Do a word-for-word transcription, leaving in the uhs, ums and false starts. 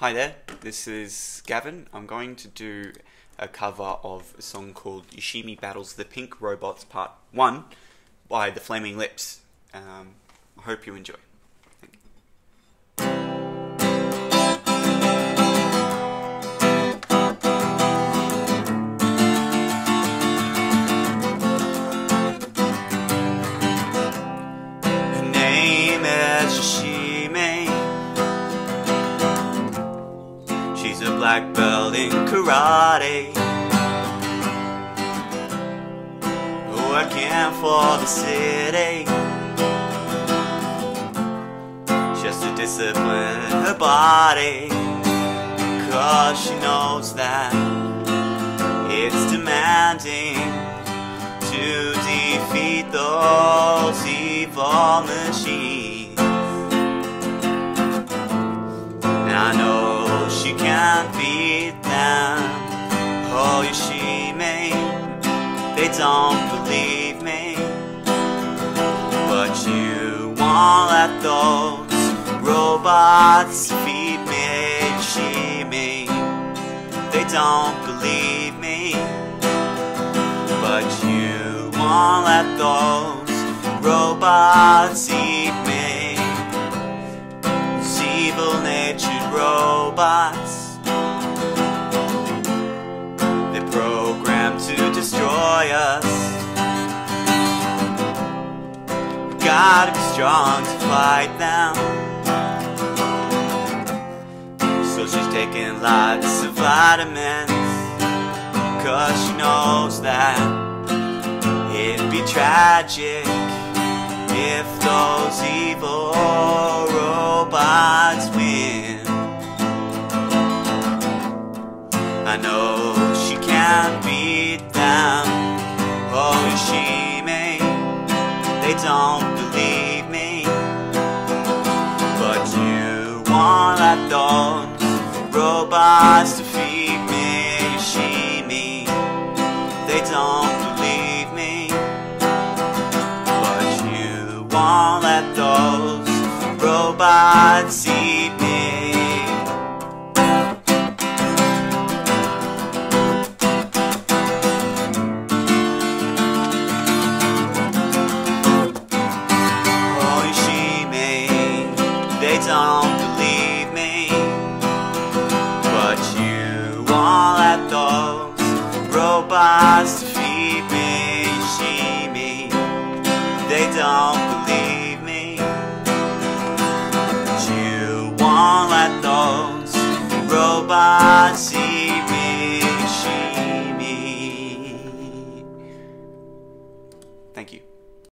Hi there, this is Gavin. I'm going to do a cover of a song called Yoshimi Battles The Pink Robots Part one by The Flaming Lips. Um, I hope you enjoy. Her name is Yoshimi. She's a black belt in karate, working for the city just to discipline her body, 'cause she knows that it's demanding to defeat those evil machines. And I know she can't beat them. Oh, Yoshimi, they don't believe me, but you won't let those robots feed me. Yoshimi, they don't believe me, but you won't let those robots eat me. These evil-natured robots, they're programmed to destroy us. We gotta be strong to fight them. So she's taking lots of vitamins, 'cause she knows that it'd be tragic if those evil robots win. I know she can't beat them. Oh, Yoshimi, they don't believe me, but you won't let those robots defeat me. Yoshimi, they don't believe me, but you won't let those robots eat me. They don't believe me, but you won't let those robots defeat me. Yoshimi, they don't believe me, but you won't let those robots eat me. Yoshimi. Thank you.